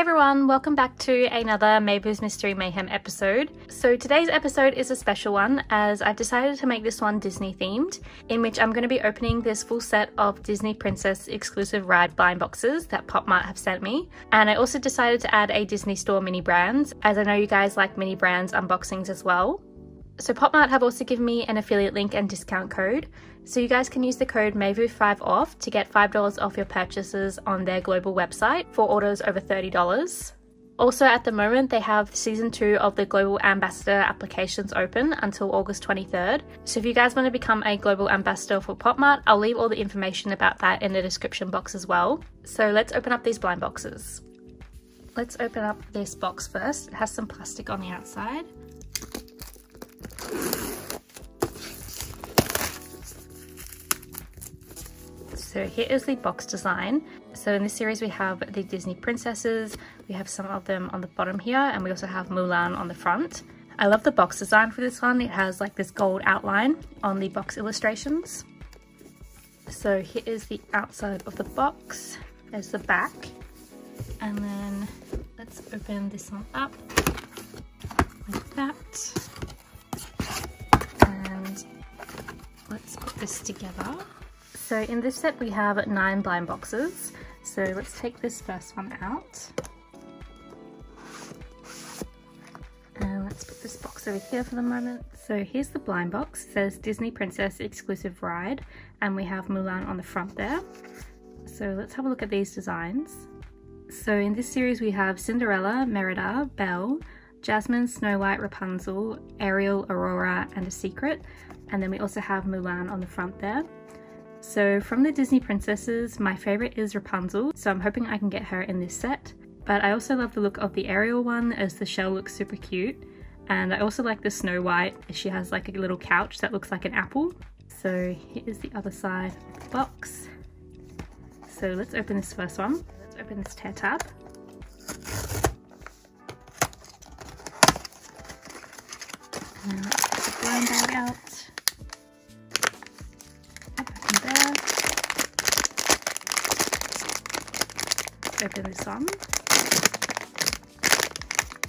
Hey everyone, welcome back to another Meivu's Mystery Mayhem episode. So today's episode is a special one as I've decided to make this one Disney themed, in which I'm going to be opening this full set of Disney Princess Exclusive Ride blind boxes that Pop Mart have sent me. And I also decided to add a Disney Store Mini Brands, as I know you guys like Mini Brands unboxings as well. So Pop Mart have also given me an affiliate link and discount code, so you guys can use the code MEIVU5OFF to get $5 off your purchases on their global website for orders over $30. Also at the moment they have season 2 of the global ambassador applications open until August 23rd, so if you guys want to become a global ambassador for Pop Mart, I'll leave all the information about that in the description box as well. So let's open up these blind boxes. Let's open up this box first. It has some plastic on the outside. So here is the box design. So in this series we have the Disney princesses, we have some of them on the bottom here, and we also have Mulan on the front. I love the box design for this one. It has like this gold outline on the box illustrations. So here is the outside of the box. There's the back. And then let's open this one up like that. And let's put this together. So in this set we have 9 blind boxes, so let's take this first one out. And let's put this box over here for the moment. So here's the blind box. It says Disney Princess Exclusive Ride, and we have Mulan on the front there. So let's have a look at these designs. So in this series we have Cinderella, Merida, Belle, Jasmine, Snow White, Rapunzel, Ariel, Aurora, and a secret. And then we also have Mulan on the front there. So from the Disney princesses, my favourite is Rapunzel, so I'm hoping I can get her in this set. But I also love the look of the Ariel one, as the shell looks super cute. And I also like the Snow White, as she has like a little couch that looks like an apple. So here is the other side of the box. So let's open this first one. Let's open this tear tab. And let's get the blind bag out. Open this one.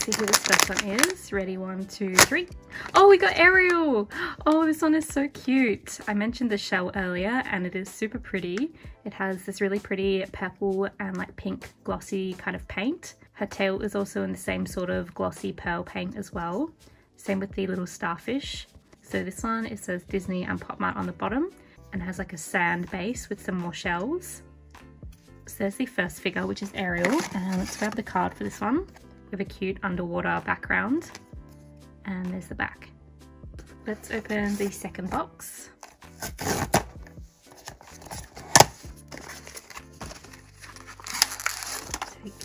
See who this first one is. Ready, 1, 2, 3. Oh, we got Ariel! Oh, this one is so cute. I mentioned the shell earlier and it is super pretty. It has this really pretty purple and like pink glossy kind of paint. Her tail is also in the same sort of glossy pearl paint as well. Same with the little starfish. So this one, it says Disney and Pop Mart on the bottom and has like a sand base with some more shells. So there's the first figure, which is Ariel, and let's grab the card for this one with a cute underwater background. And there's the back. Let's open the second box. Take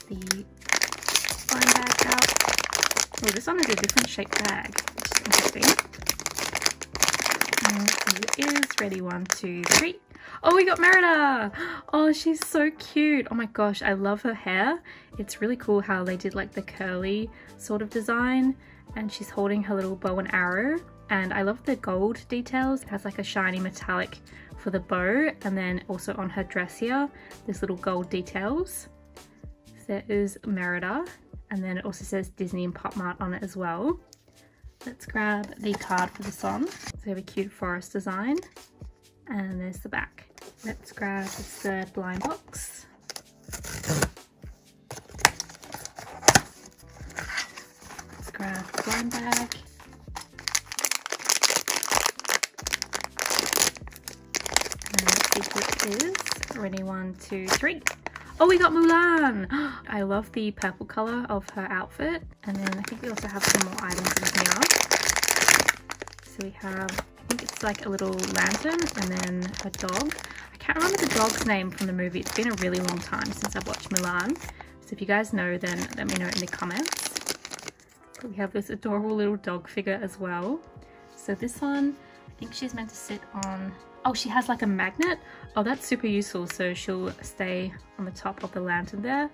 the blind bag out. Oh, this one is a different shaped bag, which is interesting. And here it is. Ready, 1, 2, 3. Oh, we got Merida! Oh, she's so cute. Oh my gosh, I love her hair. It's really cool how they did like the curly sort of design, and she's holding her little bow and arrow. And I love the gold details. It has like a shiny metallic for the bow, and then also on her dress here, there's little gold details. So there is Merida, and then it also says Disney and Pop Mart on it as well. Let's grab the card for this one. So we have a cute forest design. And there's the back. Let's grab the third blind box. Let's grab the blind bag. And let's see what it is. Ready, 1, 2, 3. Oh, we got Mulan! I love the purple colour of her outfit. And then I think we also have some more items in here. So we have, it's like a little lantern, and then a dog. I can't remember the dog's name from the movie. It's been a really long time since I've watched Mulan, so if you guys know then let me know in the comments. We have this adorable little dog figure as well. So this one, I think she's meant to sit on, oh, she has like a magnet. Oh, that's super useful, so she'll stay on the top of the lantern there.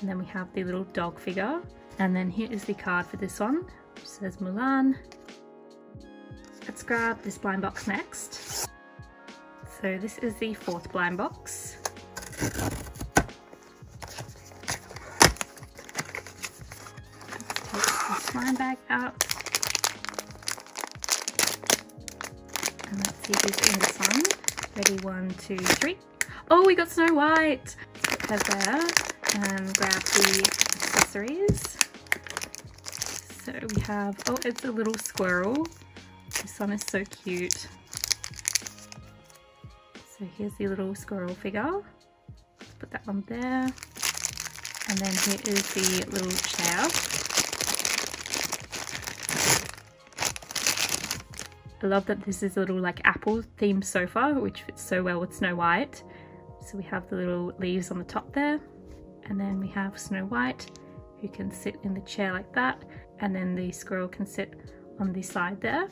And then we have the little dog figure, and then here is the card for this one, which says Mulan. Let's grab this blind box next. So this is the fourth blind box. come back out. And let's see who's in this one. Ready, 1, 2, 3. Oh, we got Snow White! Let's put her there and grab the accessories. So we have, oh, it's a little squirrel. This one is so cute. So here's the little squirrel figure. Let's put that one there. And then here is the little chair. I love that this is a little like apple themed sofa, which fits so well with Snow White. So we have the little leaves on the top there. And then we have Snow White, who can sit in the chair like that. And then the squirrel can sit on the side there.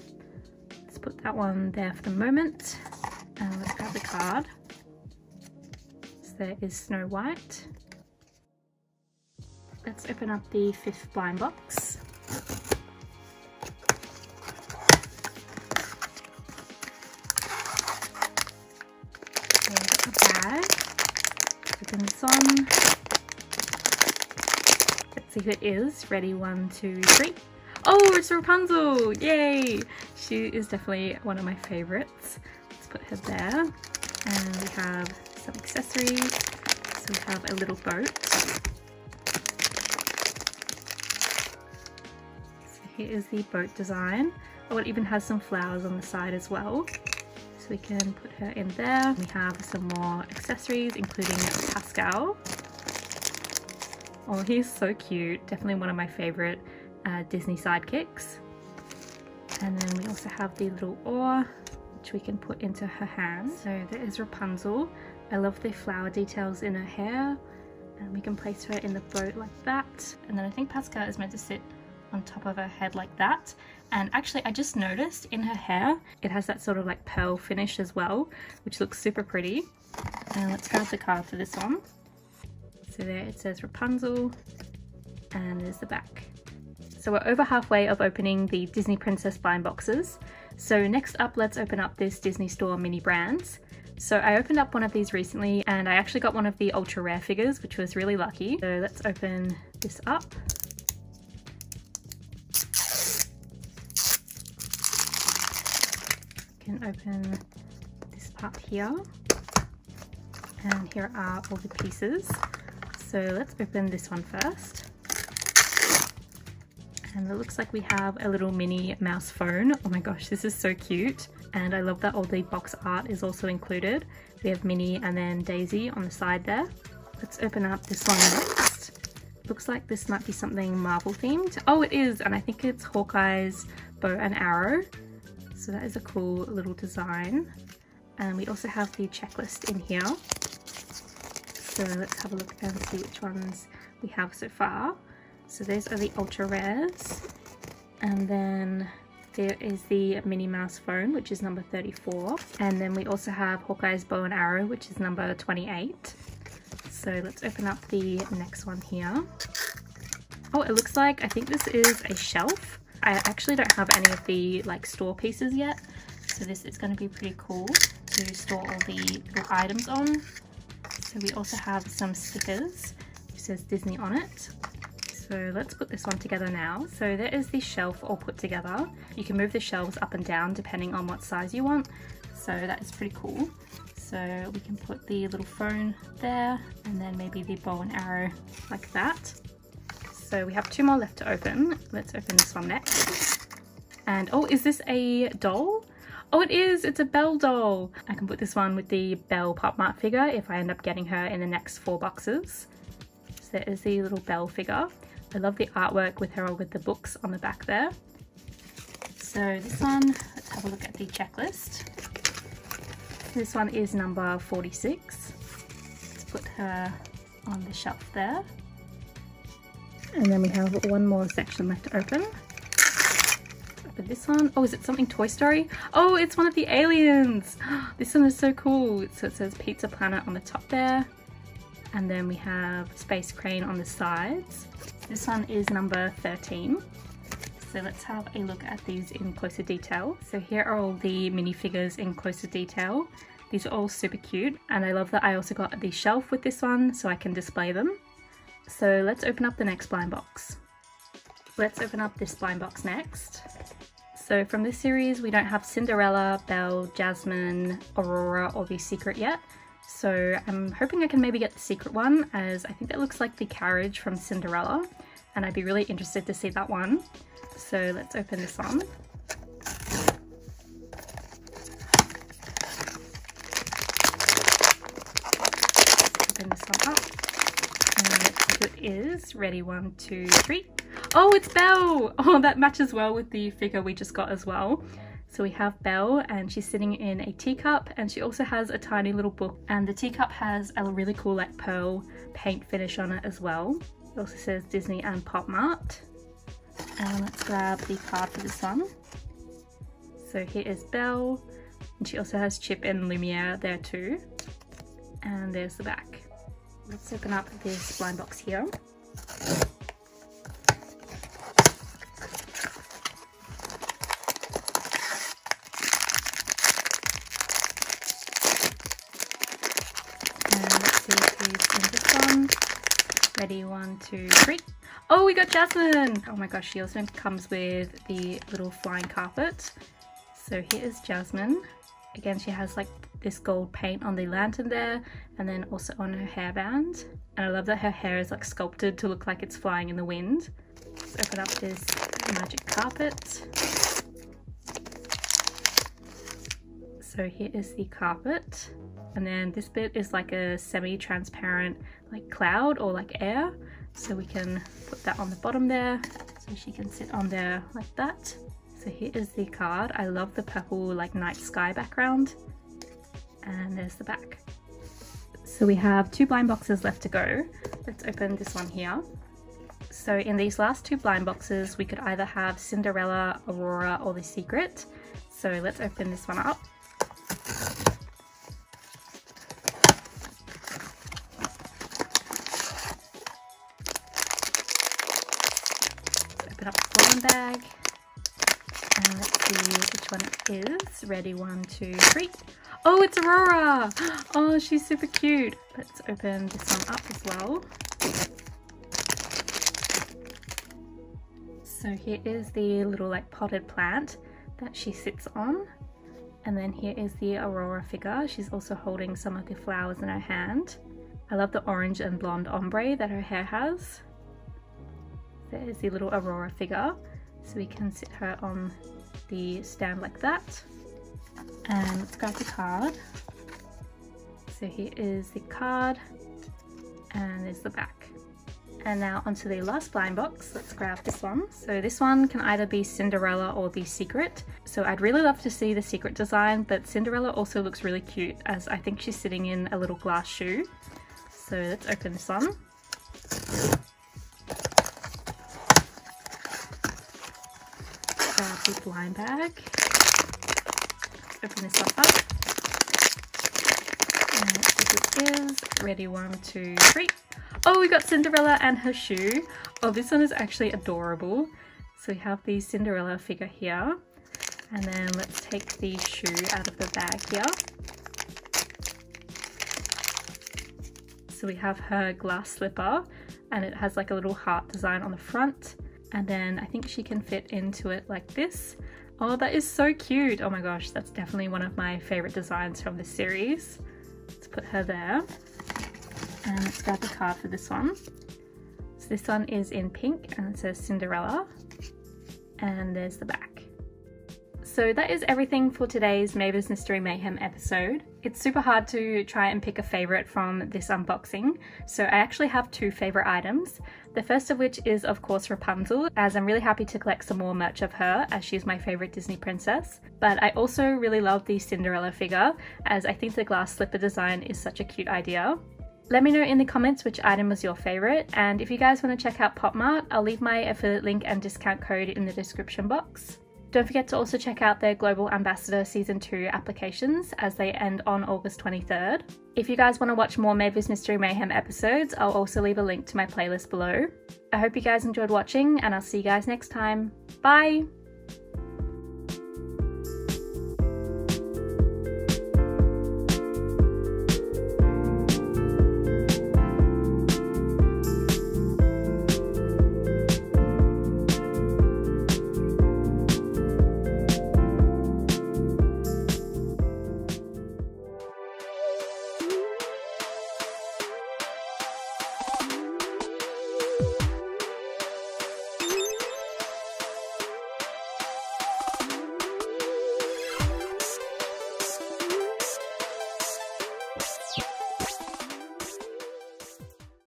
Let's put that one there for the moment. And let's grab the card. So there is Snow White. Let's open up the 5th blind box. There's a bag. Open this on. Let's see who it is. Ready, 1, 2, 3. Oh, it's Rapunzel! Yay! She is definitely one of my favorites. Let's put her there. And we have some accessories. So we have a little boat. Here is the boat design. Oh, it even has some flowers on the side as well. So we can put her in there. We have some more accessories, including Pascal. Oh, he's so cute. Definitely one of my favorite Disney sidekicks. And then we also have the little oar, which we can put into her hand. So there is Rapunzel. I love the flower details in her hair. And we can place her in the boat like that. And then I think Pascal is meant to sit on top of her head like that. And actually I just noticed in her hair it has that sort of like pearl finish as well, which looks super pretty. And let's grab the card for this one. So there it says Rapunzel, and there's the back. So we're over halfway of opening the Disney Princess blind boxes. So next up, let's open up this Disney Store Mini Brands. So I opened up one of these recently and I actually got one of the ultra rare figures, which was really lucky. So let's open this up. Can open this part here, and here are all the pieces. So let's open this one first, and it looks like we have a little mini mouse phone. Oh my gosh, this is so cute, and I love that all the box art is also included. We have Minnie and then Daisy on the side there. Let's open up this one next. Looks like this might be something Marvel themed. Oh, it is, and I think it's Hawkeye's bow and arrow. So that is a cool little design. And we also have the checklist in here. So let's have a look and see which ones we have so far. So those are the ultra rares. And then there is the Minnie Mouse phone, which is number 34. And then we also have Hawkeye's bow and arrow, which is number 28. So let's open up the next one here. Oh, it looks like, I think this is a shelf. I actually don't have any of the like store pieces yet, so this is going to be pretty cool to store all the little items on. So we also have some stickers which says Disney on it. So let's put this one together now. So there is the shelf all put together. You can move the shelves up and down depending on what size you want, so that is pretty cool. So we can put the little phone there, and then maybe the bow and arrow like that. So we have 2 more left to open. Let's open this one next. And oh, is this a doll? Oh, it is, it's a Belle doll. I can put this one with the Belle Pop Mart figure if I end up getting her in the next 4 boxes. So there is the little Belle figure. I love the artwork with her with the books on the back there. So this one, let's have a look at the checklist. This one is number 46. Let's put her on the shelf there. And then we have 1 more section left to open. Let's open this one. Oh, is it something Toy Story? Oh, it's one of the aliens. This one is so cool. So it says Pizza Planet on the top there. And then we have Space Crane on the sides. This one is number 13. So let's have a look at these in closer detail. So here are all the minifigures in closer detail. These are all super cute. And I love that I also got the shelf with this one so I can display them. So let's open up the next blind box. Let's open up this blind box next. So from this series, we don't have Cinderella, Belle, Jasmine, Aurora, or the Secret yet. So I'm hoping I can maybe get the Secret one, as I think that looks like the carriage from Cinderella, and I'd be really interested to see that one. So let's open this one. Open this one up, and it is ready. 1, 2, 3. Oh, it's Belle! Oh, that matches well with the figure we just got as well. So we have Belle, and she's sitting in a teacup, and she also has a tiny little book, and the teacup has a really cool like pearl paint finish on it as well. It also says Disney and Pop Mart. And let's grab the card for this one. So here is Belle, and she also has Chip and Lumiere there too. And there's the back. Let's open up this blind box here. Ready, 1, 2, 3. Oh, we got Jasmine! Oh my gosh, she also comes with the little flying carpet. So here is Jasmine. Again, she has like this gold paint on the lantern there, and then also on her hairband. And I love that her hair is like sculpted to look like it's flying in the wind. Let's open up this magic carpet. So here is the carpet. And then this bit is like a semi-transparent like cloud or like air. So we can put that on the bottom there. So she can sit on there like that. So here is the card. I love the purple like night sky background. And there's the back. So we have 2 blind boxes left to go. Let's open this one here. So in these last 2 blind boxes, we could either have Cinderella, Aurora, or The Secret. So let's open this one up. Up the blind bag, and let's see which one it is. Ready, 1, 2, 3. Oh, it's Aurora! Oh, she's super cute. Let's open this one up as well. So here is the little like potted plant that she sits on, and then here is the Aurora figure. She's also holding some of the flowers in her hand. I love the orange and blonde ombre that her hair has. There's the little Aurora figure, so we can sit her on the stand like that. And let's grab the card. So here is the card, and there's the back. And now onto the last blind box. Let's grab this one. So this one can either be Cinderella or The Secret. So I'd really love to see the Secret design, but Cinderella also looks really cute, as I think she's sitting in a little glass shoe. So let's open this one. The blind bag. Let's open this up. And it is ready. 1, 2, 3. Oh, we got Cinderella and her shoe. Oh, this one is actually adorable. So we have the Cinderella figure here, and then let's take the shoe out of the bag here. So we have her glass slipper, and it has like a little heart design on the front. And then I think she can fit into it like this. Oh, that is so cute. Oh my gosh, that's definitely one of my favorite designs from this series. Let's put her there. And let's grab the card for this one. So this one is in pink, and it says Cinderella. And there's the back. So that is everything for today's MEIVU's Mystery Mayhem episode. It's super hard to try and pick a favourite from this unboxing, so I actually have 2 favourite items. The first of which is of course Rapunzel, as I'm really happy to collect some more merch of her, as she's my favourite Disney princess. But I also really love the Cinderella figure, as I think the glass slipper design is such a cute idea. Let me know in the comments which item was your favourite, and if you guys want to check out Pop Mart, I'll leave my affiliate link and discount code in the description box. Don't forget to also check out their Global Ambassador Season 2 applications, as they end on August 23rd. If you guys want to watch more MEIVU's Mystery Mayhem episodes, I'll also leave a link to my playlist below. I hope you guys enjoyed watching, and I'll see you guys next time. Bye!